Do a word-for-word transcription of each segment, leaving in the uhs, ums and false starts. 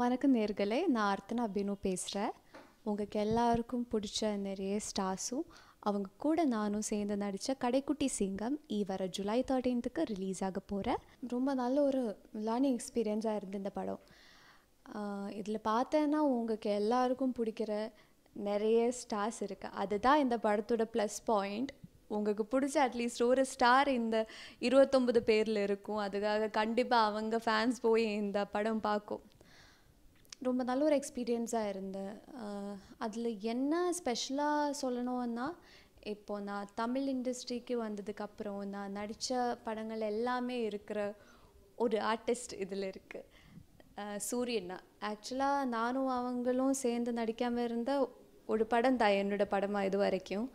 வணக்கம் நேயர்களே, நான் அர்த்தனா அபினு பேசுகிறேன். உங்களுக்கு எல்லாருக்கும் பிடிச்ச நிறைய ஸ்டார்ஸும் அவங்க கூட நானும் சேர்ந்து நடித்த கடைக்குட்டி சிங்கம் ஈவர ஜூலை தேர்ட்டீன்த்துக்கு ரிலீஸ் ஆக போகிற ரொம்ப நல்ல ஒரு லேர்னிங் எக்ஸ்பீரியன்ஸாக இருந்து இந்த படம். இதில் பார்த்தேன்னா உங்களுக்கு எல்லாருக்கும் பிடிக்கிற நிறைய ஸ்டார்ஸ் இருக்குது. அதுதான் இந்த படத்தோட ப்ளஸ் பாயிண்ட். உங்களுக்கு பிடிச்ச அட்லீஸ்ட் ஒரு ஸ்டார் இந்த இருபத்தொம்பது பேரில் இருக்கும். அதுக்காக கண்டிப்பாக அவங்க ஃபேன்ஸ் போய் இந்த படம் பார்க்கும். ரொம்ப நல்ல ஒரு எக்ஸ்பீரியன்ஸாக இருந்தேன். அதில் என்ன ஸ்பெஷலாக சொல்லணும்னா, இப்போது நான் தமிழ் இண்டஸ்ட்ரிக்கு வந்ததுக்கப்புறம் நான் நடித்த படங்கள் எல்லாமே இருக்கிற ஒரு ஆர்டிஸ்ட் இதில் இருக்குது, சூரியன்னா. ஆக்சுவலாக நானும் அவங்களும் சேர்ந்து நடிக்காமல் இருந்த ஒரு படம் தான் என்னோடய படமாக இது வரைக்கும்.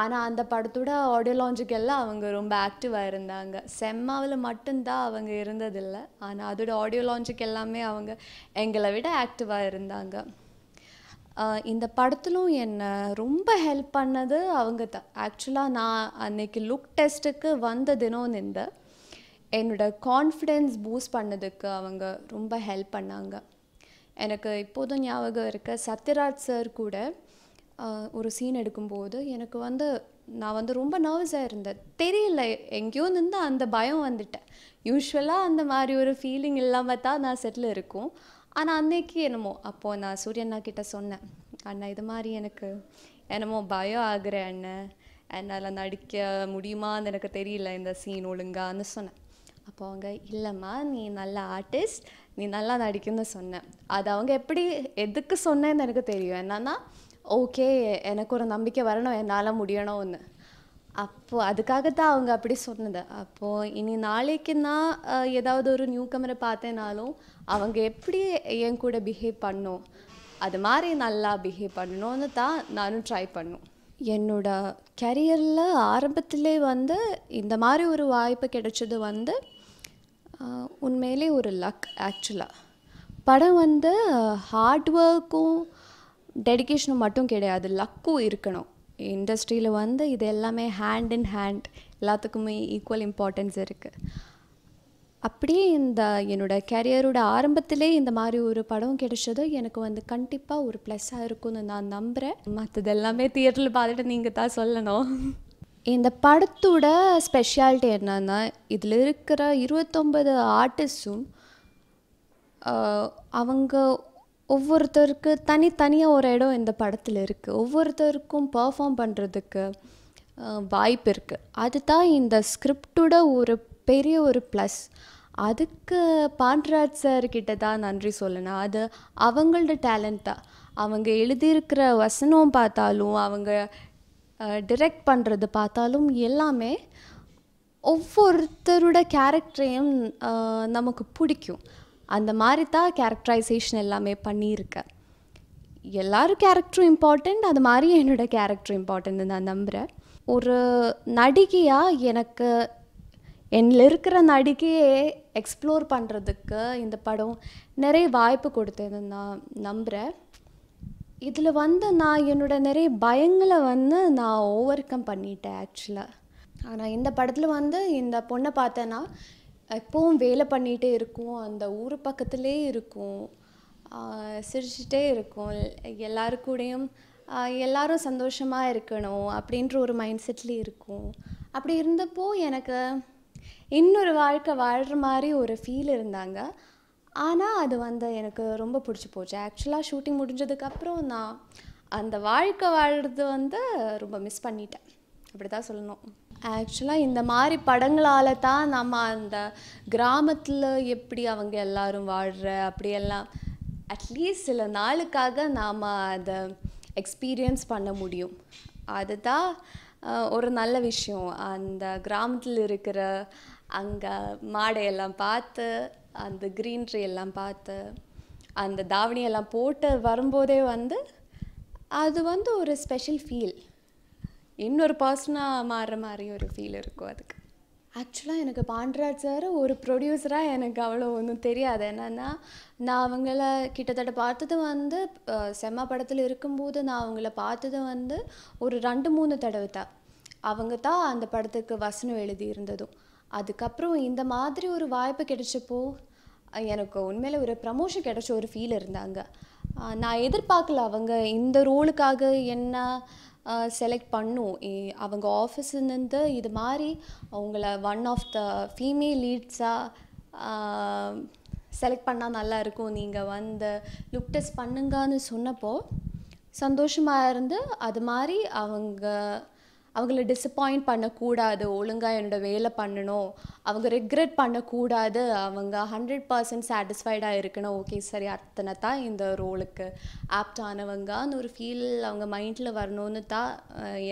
ஆனால் அந்த படத்தோட ஆடியோலாஞ்சுக்கெல்லாம் அவங்க ரொம்ப ஆக்டிவாக இருந்தாங்க. செம்மாவில் மட்டும்தான் அவங்க இருந்ததில்லை, ஆனால் அதோட ஆடியோலாஞ்சுக்கு எல்லாமே அவங்க எங்களை விட ஆக்டிவாக இருந்தாங்க. இந்த படத்திலும் என்னை ரொம்ப ஹெல்ப் பண்ணது அவங்க தான். ஆக்சுவலாக நான் அன்றைக்கி லுக் டெஸ்ட்டுக்கு வந்த தினம் நின்று என்னோடய கான்ஃபிடென்ஸ் பூஸ்ட் பண்ணதுக்கு அவங்க ரொம்ப ஹெல்ப் பண்ணாங்க. எனக்கு இப்போதும் ஞாபகம் இருக்க, சத்யராஜ் சார் கூட ஒரு சீன் எடுக்கும்போது எனக்கு வந்து நான் வந்து ரொம்ப நர்வஸாக இருந்தேன். தெரியல, எங்கேயோ நின்று அந்த பயம் வந்துட்டேன். யூஸ்வலாக அந்த மாதிரி ஒரு ஃபீலிங் இல்லாமல் தான் நான் செட்டில் இருக்கும். ஆனால் அன்றைக்கி என்னமோ அப்போது நான் சூரியண்ணா கிட்டே சொன்னேன், அண்ணா இது மாதிரி எனக்கு என்னமோ பயம் ஆகிற அண்ணன், என்னால் நடிக்க முடியுமான்னு எனக்கு தெரியல இந்த சீன் ஒழுங்கான்னு சொன்னேன். அப்போ அவங்க, இல்லைம்மா நீ நல்ல ஆர்டிஸ்ட், நீ நல்லா நடிக்குன்னு சொன்னேன். அது அவங்க எப்படி எதுக்கு சொன்னேன்னு எனக்கு தெரியும். என்னன்னா, ஓகே எனக்கு ஒரு நம்பிக்கை வரணும், என்னால் முடியணும் ஒன்று. அப்போது அதுக்காகத்தான் அவங்க அப்படி சொன்னது. அப்போது இனி நாளைக்கு நான் ஏதாவது ஒரு நியூ கமரை பார்த்தேனாலும் அவங்க எப்படி என் கூட பிஹேவ் பண்ணும் அது மாதிரி நல்லா பிஹேவ் பண்ணணும்னு தான் நானும் ட்ரை பண்ணும். என்னோட கரியரில் ஆரம்பத்திலே வந்து இந்த மாதிரி ஒரு வாய்ப்பு கிடைச்சது வந்து உண்மையிலே ஒரு லக். ஆக்சுவலாக படம் வந்து ஹார்ட் ஒர்க்கும் டெடிக்கேஷனும் மட்டும் கிடையாது, லக்கும் இருக்கணும். இண்டஸ்ட்ரியில் வந்து இது எல்லாமே ஹேண்ட் இன் ஹேண்ட், எல்லாத்துக்குமே ஈக்குவல் இம்பார்ட்டன்ஸ் இருக்குது. அப்படியே இந்த என்னோடய கேரியரோட ஆரம்பத்திலே இந்த மாதிரி ஒரு படம் கிடைச்சது எனக்கு வந்து கண்டிப்பாக ஒரு ப்ளஸ்ஸாக இருக்கும்னு நான் நம்புகிறேன். மற்றது எல்லாமே தியேட்டரில் பார்த்துட்டு நீங்கள் தான் சொல்லணும். இந்த படத்தோட ஸ்பெஷாலிட்டி என்னன்னா, இதில் இருக்கிற இருபத்தொம்பது ஆர்டிஸ்டும் அவங்க ஒவ்வொருத்தருக்கு தனித்தனியாக ஒரு இடம் இந்த படத்தில் இருக்குது. ஒவ்வொருத்தருக்கும் பர்ஃபார்ம் பண்ணுறதுக்கு வாய்ப்பு இருக்குது. அதுதான் இந்த ஸ்கிரிப்டோட ஒரு பெரிய ஒரு ப்ளஸ். அதுக்கு பாண்ட்ராஜ் சார்கிட்ட தான் நன்றி சொல்லணும். அது அவங்களோட டேலண்ட் தான். அவங்க எழுதியிருக்கிற வசனம் பார்த்தாலும் அவங்க டிரெக்ட் பண்ணுறது பார்த்தாலும் எல்லாமே ஒவ்வொருத்தரோட கேரக்டரையும் நமக்கு பிடிக்கும். அந்த மாதிரி தான் கேரக்டரைசேஷன் எல்லாமே பண்ணியிருக்கேன். எல்லோரும் கேரக்டரும் இம்பார்ட்டண்ட், அது மாதிரி என்னோடய கேரக்டர் இம்பார்ட்டன்ட்னு நான் நம்புகிறேன். ஒரு நடிகையாக எனக்கு என்னில் இருக்கிற நடிகையை எக்ஸ்ப்ளோர் பண்ணுறதுக்கு இந்த படம் நிறைய வாய்ப்பு கொடுத்தது நான் நம்புகிறேன். இதில் வந்து நான் என்னோடய நிறைய பயங்களை வந்து நான் ஓவர் கம் பண்ணிட்டேன் ஆக்சுவலாக. ஆனால் இந்த படத்தில் வந்து இந்த பொண்ணை பார்த்தேன்னா எப்போவும் வேலை பண்ணிகிட்டே இருக்கும், அந்த ஊர் பக்கத்துலேயே இருக்கும், சிரிச்சிட்டே இருக்கும், எல்லாருக்கூடையும் எல்லோரும் சந்தோஷமாக இருக்கணும் அப்படின்ற ஒரு மைண்ட் செட்லேயே இருக்கும். அப்படி இருந்தப்போ எனக்கு இன்னொரு வாழ்க்கை வாழ்கிற மாதிரி ஒரு ஃபீல் இருந்தாங்க. ஆனால் அது வந்து எனக்கு ரொம்ப பிடிச்சி போச்சு. ஆக்சுவலாக ஷூட்டிங் முடிஞ்சதுக்கப்புறம் நான் அந்த வாழ்க்கை வாழ்கிறது வந்து ரொம்ப மிஸ் பண்ணிட்டேன், அப்படி தான் சொல்லணும். ஆக்சுவலாக இந்த மாதிரி படங்களால் தான் நம்ம அந்த கிராமத்தில் எப்படி அவங்க எல்லோரும் வாழ்கிற அப்படியெல்லாம் அட்லீஸ்ட் சில நாளுக்காக நாம் அதை எக்ஸ்பீரியன்ஸ் பண்ண முடியும். அதுதான் ஒரு நல்ல விஷயம். அந்த கிராமத்தில் இருக்கிற அங்கே மாடையெல்லாம் பார்த்து, அந்த க்ரீன்ட்ரி எல்லாம் பார்த்து, அந்த தாவணியெல்லாம் போட்டு வரும்போதே வந்து அது வந்து ஒரு ஸ்பெஷல் ஃபீல், இன்னொரு பர்சனாக மாறுற மாதிரி ஒரு ஃபீல் இருக்கும். அதுக்கு ஆக்சுவலாக எனக்கு பாண்ட்ராஜ் சார் ஒரு ப்ரொடியூசராக எனக்கு அவ்வளோ ஒன்றும் தெரியாது. என்னென்னா, நான் அவங்கள கிட்டத்தட்ட பார்த்தது வந்து செம்மா படத்தில் இருக்கும்போது நான் அவங்கள பார்த்தது வந்து ஒரு ரெண்டு மூணு தடவை தான். அவங்க தான் அந்த படத்துக்கு வசனம் எழுதி இருந்ததும். அதுக்கப்புறம் இந்த மாதிரி ஒரு வாய்ப்பு கிடைச்சப்போ எனக்கு உண்மையில ஒரு ப்ரமோஷன் கிடைச்ச ஒரு ஃபீல் இருந்தாங்க நான் எதிர்பார்க்கல அவங்க இந்த ரோலுக்காக என்ன செலக்ட் பண்ணனும் அவங்க ஆபீஸ்ல இருந்து இது மாதிரி அவங்கள one of the female leads ஆ செலக்ட் பண்ணா நல்லா இருக்கும் நீங்க வந்து லுக் டெஸ்ட் பண்ணுங்கன்னு சொன்னப்போ சந்தோஷமா இருந்து அது மாதிரி அவங்க அவங்கள disappoint பண்ண கூடாது ஒழுங்கா என்னோட வேலை பண்ணனும் அவங்க regret பண்ண கூடாது அவங்க one hundred percent satisfied ஆ இருக்கணும் ஓகே சரி அர்த்தனா தான் இந்த ரோலுக்கு ஆப்ட் ஆனவங்கன்னு ஒரு ஃபீல் அவங்க மைண்ட்ல வரணும்னு தான்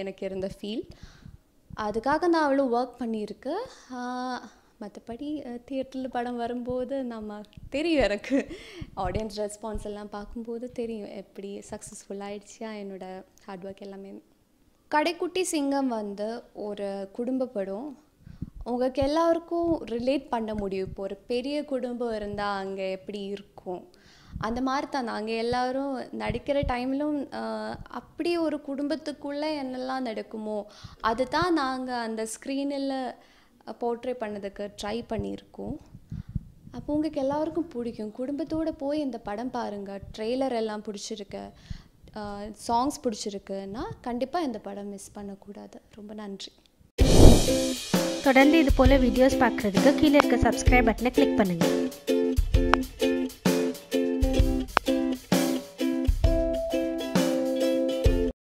எனக்கு இருந்த ஃபீல் அதுக்காக நான் அவளோ வர்க் பண்ணியிருக்க மத்தபடி தியேட்டர்ல படம் வரும்போது நம்ம தெரியும் எனக்கு ஆடியன்ஸ் ரெஸ்பான்ஸ் எல்லாம் பாக்கும்போது தெரியும் எப்படி சக்சஸ்ஃபுல் ஆயிடுச்சா என்னோட ஹார்ட் வர்க் எல்லாமே Kadaikutty Singam வந்து ஒரு குடும்ப படம் உங்களுக்கு எல்லாருக்கும் ரிலேட் பண்ண முடியும் ஒரு பெரிய குடும்பம் இருந்தா அங்க எப்படி இருக்கும் அந்த மாதிரி தான் நாங்க எல்லாரும் நடிக்கிற டைம்லயும் அப்படி ஒரு குடும்பத்துக்குள்ள என்னெல்லாம் நடக்குமோ அது தான் நாங்க அந்த ஸ்கிரீன்ல போர்ட்ரே பண்ணதுக்கு ட்ரை பண்ணிருக்கோம் அப்ப உங்களுக்கு எல்லாருக்கும் பிடிக்கும் குடும்பத்தோட போய் இந்த படம் பாருங்க ட்ரைலர் எல்லாம் பிடிச்சிருக்கு songs பிடிச்சிருக்குனா கண்டிப்பா இந்த படம் மிஸ் பண்ண கூடாது ரொம்ப நன்றி தொடர்ந்து இது போல வீடியோஸ் பார்க்கிறதுக்கு கீழ இருக்க subscribe பட்டனை கிளிக் பண்ணுங்க